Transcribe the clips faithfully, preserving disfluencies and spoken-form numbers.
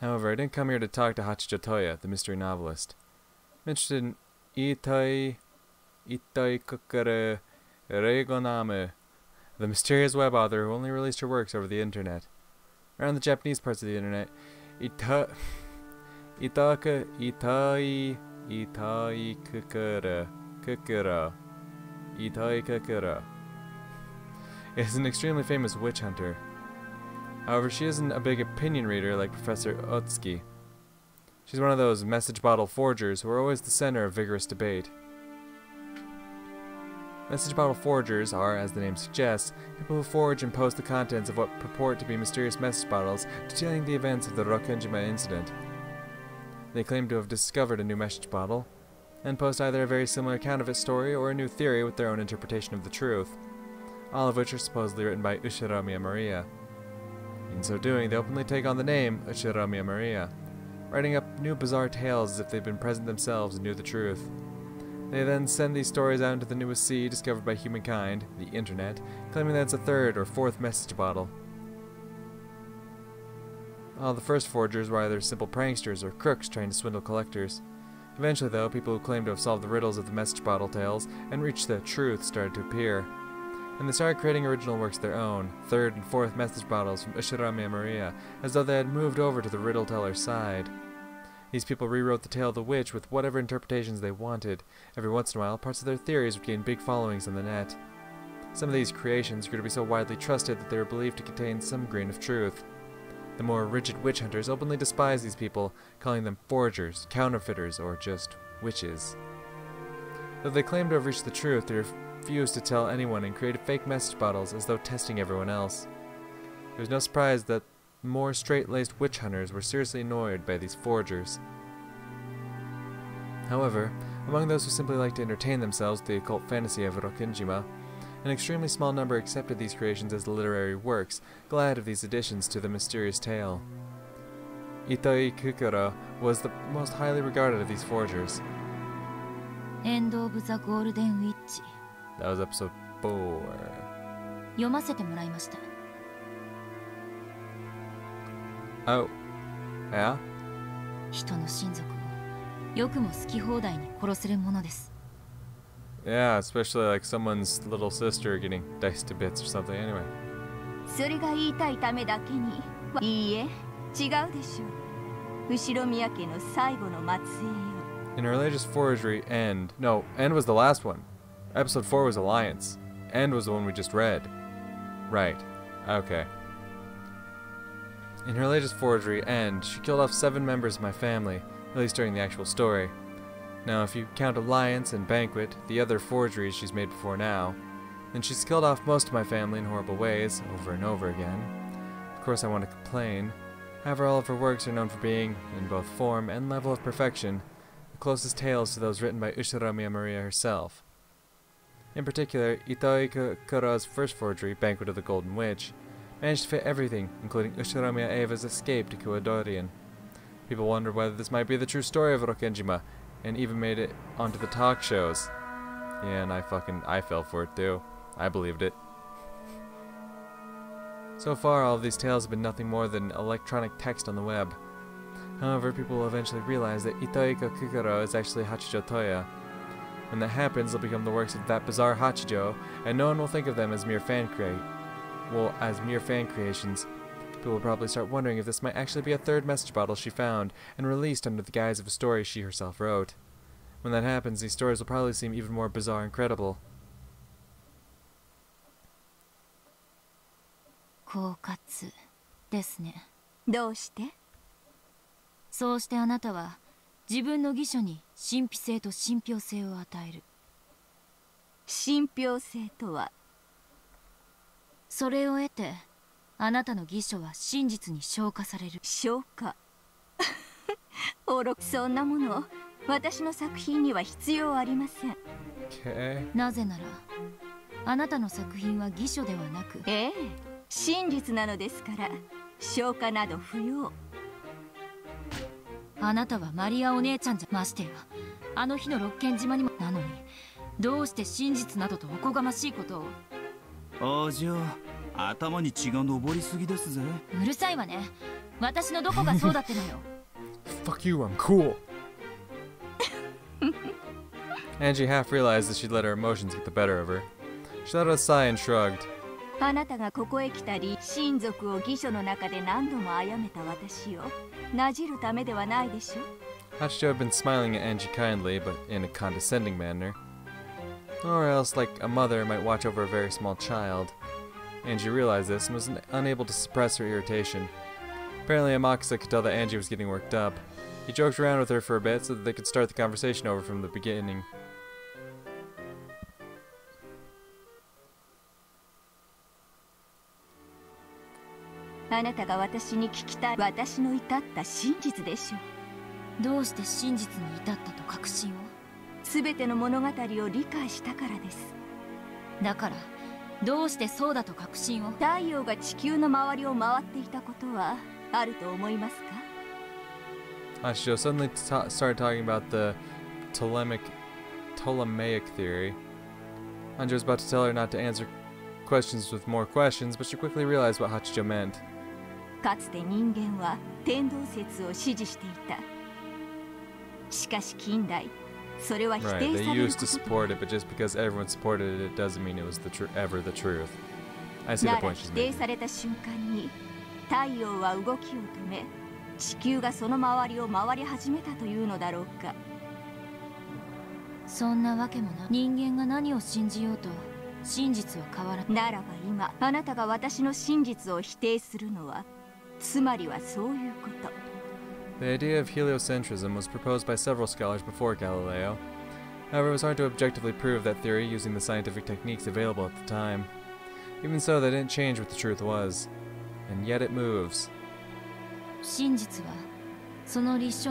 However, I didn't come here to talk to Hachijo Toya, the mystery novelist. I'm interested in Itoi, Itoi Kukuru, Reigoname, the mysterious web author who only released her works over the internet. Around the Japanese parts of the internet, Ita, Itaka, Itoi, Itoi Kukuru, Kukuru, Itoi Kukuru is an extremely famous witch hunter. However, she isn't a big opinion reader like Professor Otsuki. She's one of those message bottle forgers who are always the center of vigorous debate. Message bottle forgers are, as the name suggests, people who forge and post the contents of what purport to be mysterious message bottles detailing the events of the Rokkenjima incident. They claim to have discovered a new message bottle, and post either a very similar counterfeit story or a new theory with their own interpretation of the truth, all of which are supposedly written by Ushiromiya Maria. In so doing, they openly take on the name Ushiromiya Maria, writing up new bizarre tales as if they've been present themselves and knew the truth. They then send these stories out into the newest sea discovered by humankind, the internet, claiming that it's a third or fourth message bottle. All the first forgers were either simple pranksters or crooks trying to swindle collectors. Eventually, though, people who claimed to have solved the riddles of the message bottle tales and reached the truth started to appear, and they started creating original works of their own, third and fourth message bottles from Ushiromiya Maria, as though they had moved over to the riddle-teller's side. These people rewrote the tale of the witch with whatever interpretations they wanted. Every once in a while, parts of their theories would gain big followings on the net. Some of these creations grew to be so widely trusted that they were believed to contain some grain of truth. The more rigid witch hunters openly despised these people, calling them forgers, counterfeiters, or just witches. Though they claimed to have reached the truth, they refused to tell anyone and created fake message bottles as though testing everyone else. It was no surprise that more straight-laced witch hunters were seriously annoyed by these forgers. However, among those who simply liked to entertain themselves with the occult fantasy of Rokkenjima, an extremely small number accepted these creations as literary works, glad of these additions to the mysterious tale. Itoi Kukuru was the most highly regarded of these forgers. End of the Golden Witch. That was episode four. Oh. Yeah? Yeah, especially like someone's little sister getting diced to bits or something, anyway. In religious forgery, End. No, End was the last one. Episode four was Alliance. End was the one we just read. Right. Okay. In her latest forgery, End, she killed off seven members of my family, at least during the actual story. Now, if you count Alliance and Banquet, the other forgeries she's made before now, then she's killed off most of my family in horrible ways, over and over again. Of course, I want to complain. However, all of her works are known for being, in both form and level of perfection, the closest tales to those written by Ushiromiya Maria herself. In particular, Itoi Kukuru's first forgery, Banquet of the Golden Witch, managed to fit everything, including Ushiromiya Eva's escape to Kuadorian. People wondered whether this might be the true story of Rokkenjima, and even made it onto the talk shows. Yeah, and I fucking, I fell for it too. I believed it. So far, all of these tales have been nothing more than electronic text on the web. However, people will eventually realize that Itoi Kukuru is actually Hachijo Toya. When that happens, they'll become the works of that bizarre Hachijo, and no one will think of them as mere fan create. Well, as mere fan creations, people will probably start wondering if this might actually be a third message bottle she found and released under the guise of a story she herself wrote. When that happens, these stories will probably seem even more bizarre and credible. Kokatsu desu ne. Dou shite? Sou shite anata wa jibun no gisho ni shinpyusei to shinpyosei o ataeru. Shinpyosei to wa? それを得て、あなたの偽証は真実に昇華される。昇華。そんなもの、私の作品には必要ありません。なぜなら、あなたの作品は偽証ではなく、ええ、真実なのですから、昇華など不要。あなたはマリアお姉ちゃんじゃましてや、あの日の六軒島にもなのに、どうして真実などとおこがましいことを。 お嬢、頭に血が上りすぎですぜ。うるさいわね。Fuck you, I'm cool. Angie half realized that she'd let her emotions get the better of her. She let out a sigh and shrugged. Hachijo had been smiling at Angie kindly, but in a condescending manner. Or else like a mother might watch over a very small child. Angie realized this and was unable to suppress her irritation. Apparently Amakusa could tell that Angie was getting worked up. He joked around with her for a bit so that they could start the conversation over from the beginning. Hachijo suddenly ta started talking about the Ptolemaic, Ptolemaic theory. Anjo was about to tell her not to answer questions with more questions, but she quickly realized what Hachijo meant. Right, they used to support it, but just because everyone supported it doesn't mean it was the tr ever the truth. I see the point she's making. The idea of heliocentrism was proposed by several scholars before Galileo. However, it was hard to objectively prove that theory using the scientific techniques available at the time. Even so, they didn't change what the truth was. And yet it moves. Apparently Angie just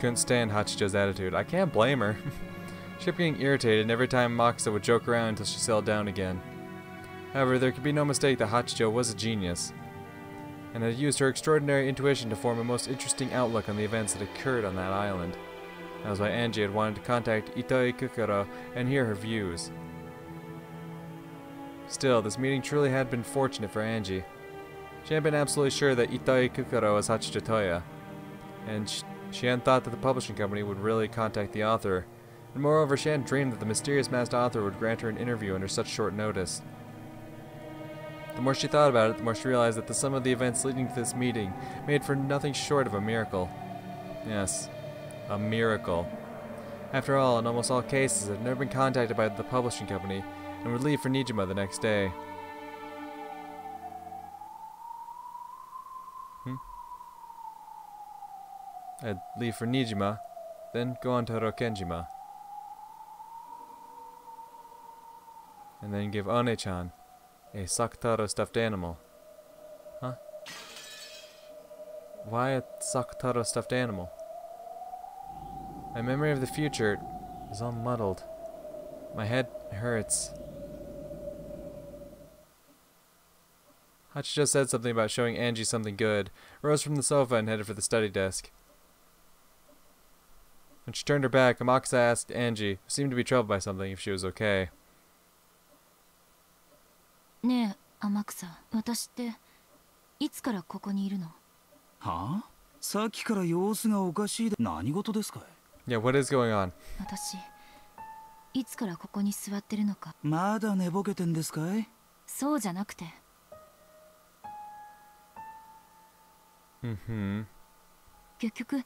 couldn't stand Hachijo's attitude. I can't blame her. She kept getting irritated, and every time Makusa would joke around until she settled down again. However, there could be no mistake that Hachijo was a genius, and had used her extraordinary intuition to form a most interesting outlook on the events that occurred on that island. That was why Angie had wanted to contact Itoi Kukuru and hear her views. Still, this meeting truly had been fortunate for Angie. She had been absolutely sure that Itoi Kukuru was Hachijo Toya, and sh she hadn't thought that the publishing company would really contact the author, and moreover she hadn't dreamed that the mysterious masked author would grant her an interview under such short notice. The more she thought about it, the more she realized that the sum of the events leading to this meeting made for nothing short of a miracle. Yes, a miracle. After all, in almost all cases, I'd never been contacted by the publishing company and would leave for Nijima the next day. Hmm? I'd leave for Nijima, then go on to Rokkenjima. And then give One-chan a Sakutaro stuffed animal. Huh? Why a Sakutaro stuffed animal? My memory of the future is all muddled. My head hurts. Hachijo said something about showing Angie something good, rose from the sofa and headed for the study desk. When she turned her back, Amakusa asked Angie, who seemed to be troubled by something, if she was okay. Ne, Amakusa, watashi itsukara koko ni iru no? Huh? Saki kara yousu ga okashii de. Nani goto desu ka? Yeah, what is going on? Watashi itsukara koko ni suwatte ru no ka? Mada neboketen desu ka? Sou janakute. Mhm. Kyokyoku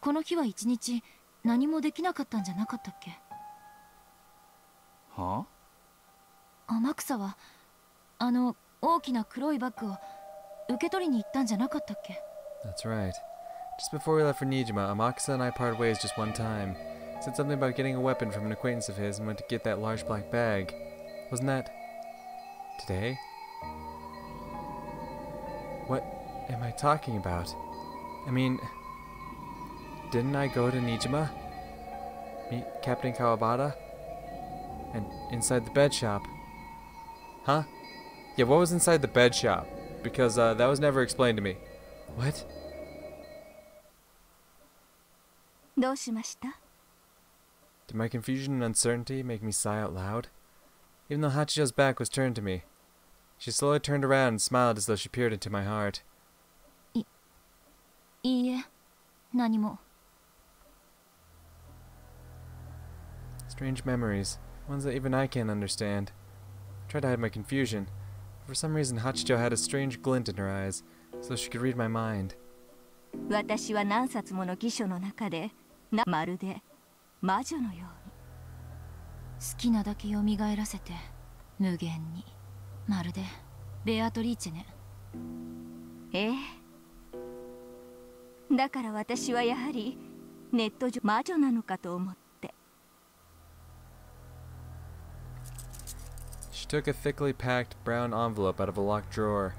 kono hi wa ichinichi nani mo dekinakatta n janakatta kke? Huh? Amakusa wa あの大きな黒いバッグを受け取りに行ったんじゃなかったっけ? That's right. Just before we left for Nijima, Amakusa and I parted ways just one time. Said something about getting a weapon from an acquaintance of his and went to get that large black bag. Wasn't that today? What am I talking about? I mean, didn't I go to Nijima? Meet Captain Kawabata? And inside the bed shop? Huh? Yeah, what was inside the bed shop? Because uh, that was never explained to me. What? Did my confusion and uncertainty make me sigh out loud? Even though Hachijo's back was turned to me, she slowly turned around and smiled as though she peered into my heart. Strange memories, ones that even I can't understand. I tried to hide my confusion, but for some reason Hachijo had a strange glint in her eyes, so she could read my mind. She took a thickly packed brown envelope out of a locked drawer.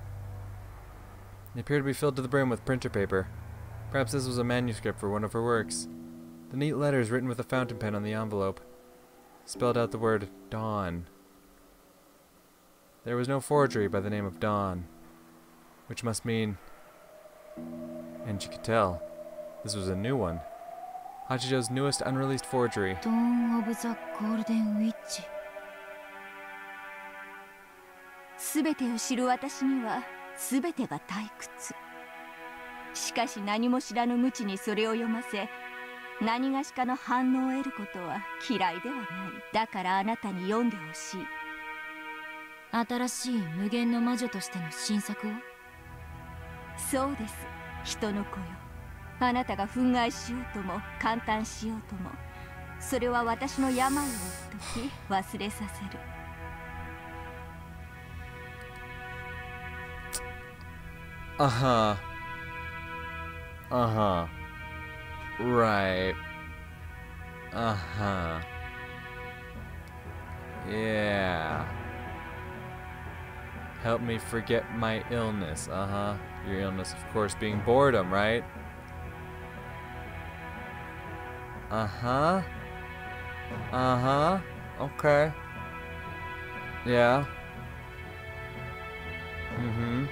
It appeared to be filled to the brim with printer paper. Perhaps this was a manuscript for one of her works. The neat letters written with a fountain pen on the envelope spelled out the word Dawn. There was no forgery by the name of Dawn, which must mean... And she could tell, this was a new one. Hachijo's newest unreleased forgery. Dawn of the Golden Witch. Everything I know is everything is backwards. しかし何も知らぬ無知にそれを読ませ、何がしかの反応を得ることは嫌いではない。だからあなたに読んでほしい。新しい無限の魔女としての新作を。そうです。人の子よ。あなたが憤慨しようとも、簡単しようとも、それは私の病を解き忘れさせる。あは。 Uh-huh. Right. Uh-huh. Yeah. Help me forget my illness. Uh-huh. Your illness, of course, being boredom, right? Uh-huh. Uh-huh. Okay. Yeah. Mm-hmm.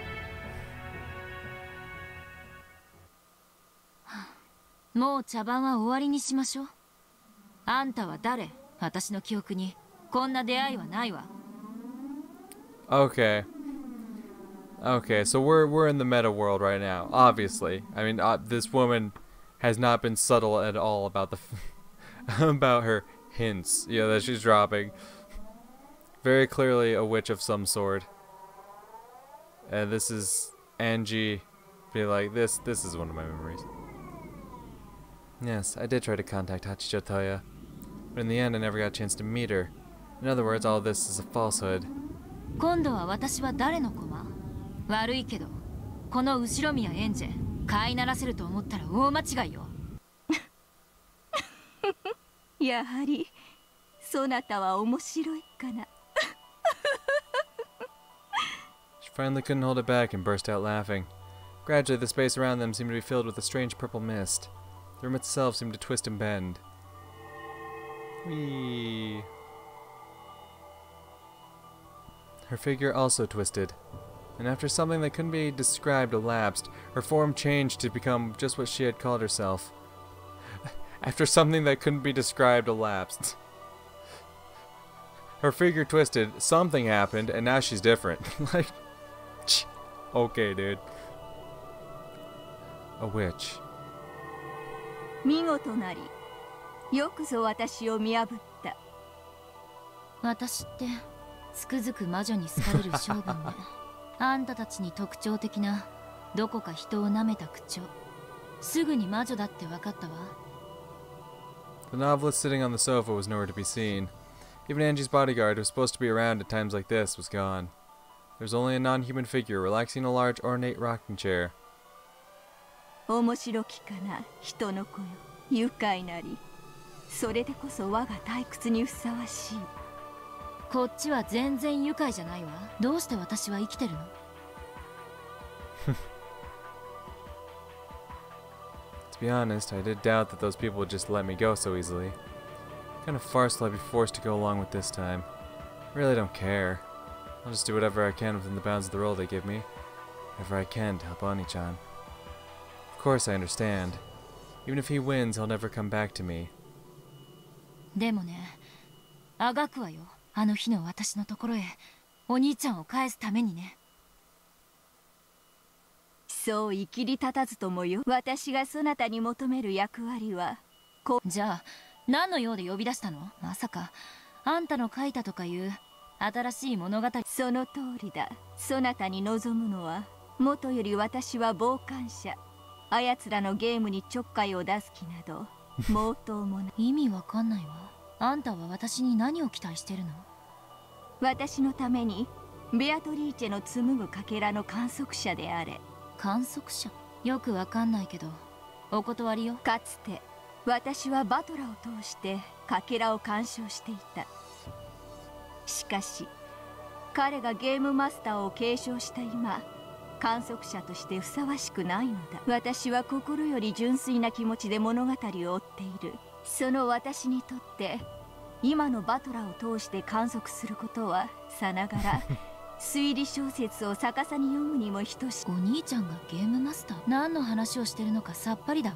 Okay. Okay, so we're we're in the meta world right now, obviously. I mean, uh, this woman has not been subtle at all about the f about her hints, you know, that she's dropping. Very clearly a witch of some sort. And uh, this is Angie. Be like this. This is one of my memories. Yes, I did try to contact Hachijo Toya, but in the end I never got a chance to meet her. In other words, all this is a falsehood. She finally couldn't hold it back and burst out laughing. Gradually, the space around them seemed to be filled with a strange purple mist. The room itself seemed to twist and bend. Whee. Her figure also twisted, and after something that couldn't be described elapsed, her form changed to become just what she had called herself. After something that couldn't be described elapsed. Her figure twisted, something happened, and now she's different. Like, okay, dude. A witch. 見事なり、よくぞ私を見破った。私ってつくづく魔女に好かれる性分ね。あんたたちに特徴的などこか人を舐めた口調。すぐに魔女だって分かったわ。The novelist sitting on the sofa was nowhere to be seen. Even Angie's bodyguard, who was supposed to be around at times like this, was gone. There was only a non-human figure relaxing in a large, ornate rocking chair. 面白きかな人の子よ愉快なりそれでこそ我が退屈にふさわしいこっちは全然愉快じゃないわどうして私は生きてるの To be honest, I did doubt that those people would just let me go so easily. What kind of farce will I be forced to go along with this time? I really don't care. I'll just do whatever I can within the bounds of the role they give me. Whatever I can to help Oni-chan. Of course I understand. Even if he wins, he'll never come back to me. I 観測者としてふさわしくないのだ。私は心より純粋な気持ちで物語を追っている。その私にとって、今のバトラーを通して観測することはさながら推理小説を逆さに読むにも等しい。お兄ちゃんがゲームマスター？何の話をしてるのかさっぱりだわ。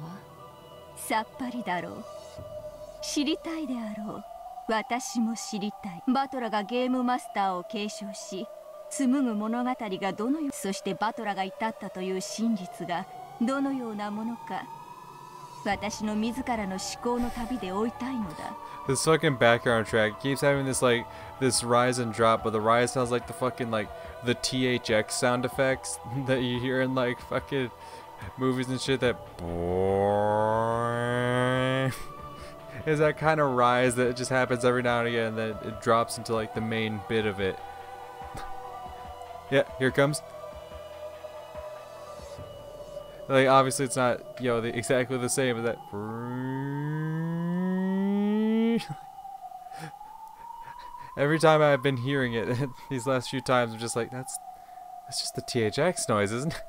さっぱりだろう。知りたいであろう。私も知りたい。バトラーがゲームマスターを継承し、 紡ぐ物語がどのよう、そしてバトラが至ったという真実がどのようなものか、私の自らの思考の旅で追いたいのだ。This fucking background track keeps having this like this rise and drop, but the rise sounds like the fucking like the T H X sound effects that you hear in like fucking movies and shit. That is that kind of rise that just happens every now and again, and then it drops into like the main bit of it. Yeah, here it comes. Like, obviously it's not, you know, the, exactly the same as that. Every time I've been hearing it, these last few times, I'm just like, that's, that's just the T H X noise, isn't it?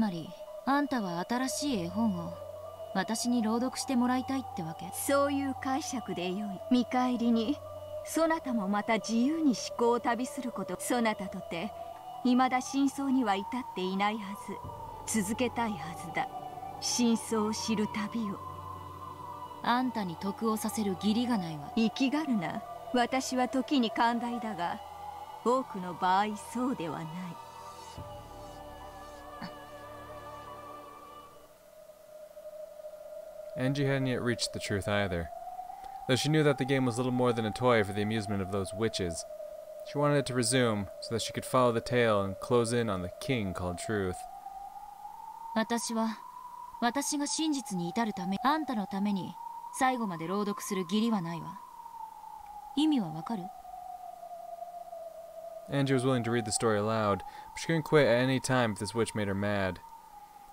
I 私に朗読してもらいたいってわけ。そういう解釈でよい。見返りに、そなたもまた自由に思考を旅すること。そなたとて、未だ真相には至っていないはず。続けたいはずだ。真相を知る旅を。あんたに得をさせる義理がないわ。生きがるな。私は時に寛大だが、多くの場合そうではない。 Angie hadn't yet reached the truth either, though she knew that the game was little more than a toy for the amusement of those witches. She wanted it to resume so that she could follow the tale and close in on the king called Truth. Angie was willing to read the story aloud, but she couldn't quit at any time if this witch made her mad.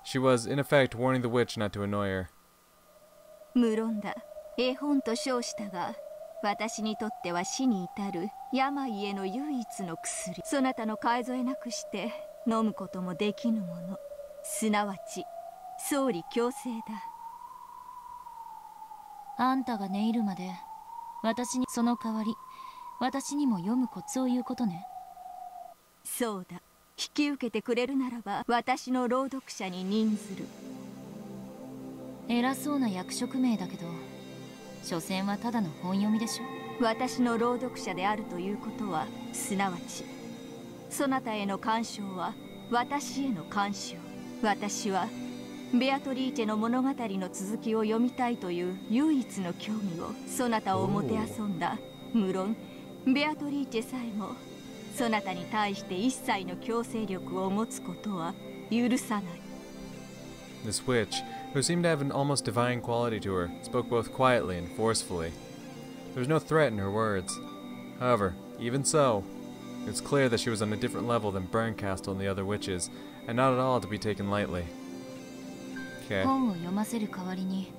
She was, in effect, warning the witch not to annoy her. 無論だ。絵本と称したが、私にとっては死に至る病への唯一の薬。そなたの買い添えなくして飲むこともできぬもの。すなわち、総理強制だ。あんたが寝入るまで、私にその代わり、私にも読むコツを言うことね。そうだ。引き受けてくれるならば、私の朗読者に任ずる。 偉そうな役職名だけど、所詮はただの本読みでしょ。私の朗読者であるということは、すなわち、そなたへの干渉は私への干渉。私はベアトリーチェの物語の続きを読みたいという唯一の興味をそなたをもてあそんだ。無論、ベアトリーチェさえもそなたに対して一切の強制力を持つことは許さない。 This witch, who seemed to have an almost divine quality to her, spoke both quietly and forcefully. There was no threat in her words. However, even so, it was clear that she was on a different level than Bernkastel and the other witches, and not at all to be taken lightly. Okay. Okay.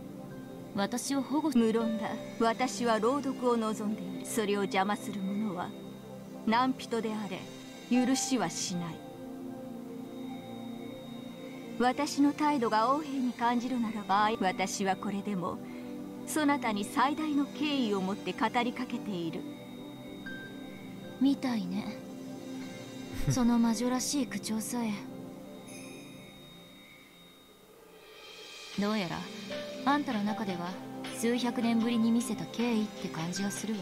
私の態度が横柄に感じるならば、私はこれでもそなたに最大の敬意を持って語りかけているみたいね。その魔女らしい口調さえ。どうやらあんたの中では数百年ぶりに見せた敬意って感じがするわ。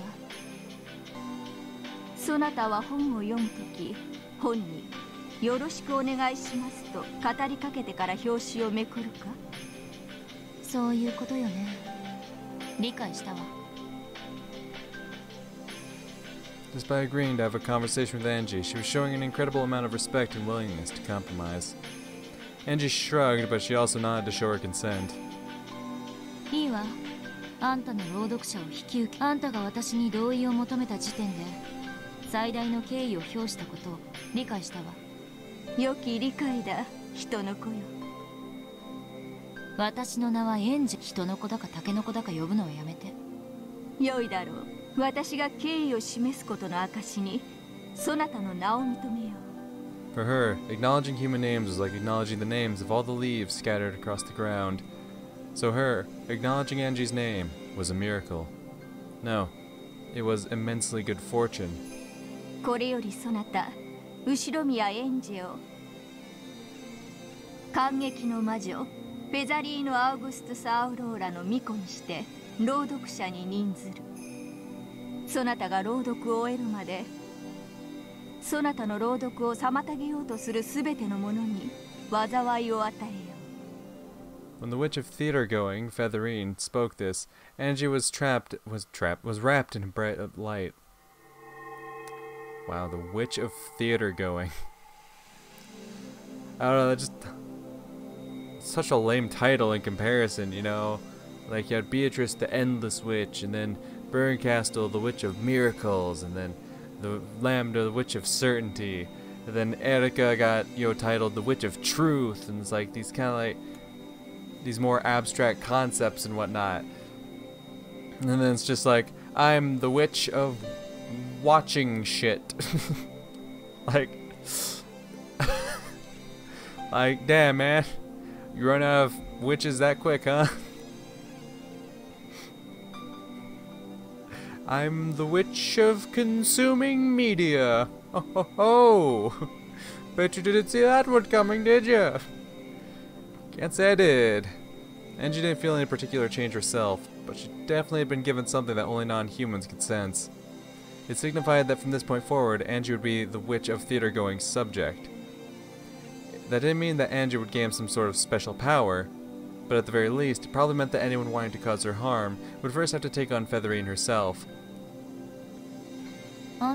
そなたは本を読むとき、本に「よろしくお願いします」と語りかけてから表紙をめくるか。そういうことよね。理解したわ。Just by agreeing to have a conversation with Angie, she was showing an incredible amount of respect and willingness to compromise. Angie shrugged, but she also nodded to show her consent. いいわ。あんたの朗読者を引き受け、あんたが私に同意を求めた時点で最大の敬意を表したことを理解したわ。良き理解だ、人の子よ。私の名はエンジ、人の子だかタケノコだか呼ぶのはやめて。良いだろう。私が敬意を示すことの証に、そなたの名を認めよう。 For her, acknowledging human names was like acknowledging the names of all the leaves scattered across the ground. So her, acknowledging Angie's name, was a miracle. No, it was immensely good fortune. これよりそなた、後ろ宮エンジェを、感激の魔女、フェザリーヌ・アウグストス・アウローラの巫女にして、朗読者に任ずる。そなたが朗読を終えるまで、 そなたの朗読を妨げようとするすべてのものに災いを与えよう。When the witch of theater-going Featherine spoke this, Angie was trapped, was trapped, was wrapped in bright light. Wow, the witch of theater-going. I don't know, that's just such a lame title in comparison, you know. Like you had Beatrice, the Endless Witch, and then Bernkastel, the Witch of Miracles, and then. The Lambda, the Witch of Certainty, and then Erika got, you know, titled the Witch of Truth, and it's like these kind of like these more abstract concepts and whatnot. And then it's just like I'm the Witch of Watching Shit, like, like damn man, you run out of witches that quick, huh? I'm the witch of consuming media. Oh ho ho! Bet you didn't see that one coming, did you? Can't say I did. Angie didn't feel any particular change herself, but she definitely had been given something that only non-humans could sense. It signified that from this point forward, Angie would be the witch of theater-going subject. That didn't mean that Angie would gain some sort of special power, but at the very least, it probably meant that anyone wanting to cause her harm would first have to take on Featherine herself.そ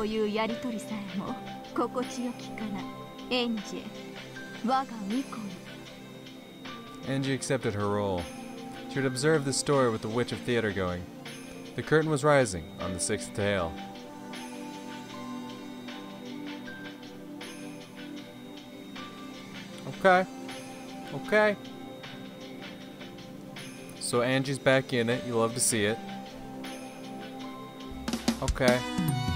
ういうやりとりさえも心地よきかな。エンジェ、我が巫女。Angie accepted her role. She would observe this story with the witch of theater going. The curtain was rising on the sixth tale. Okay. Okay. So Angie's back in it. You love to see it. Okay.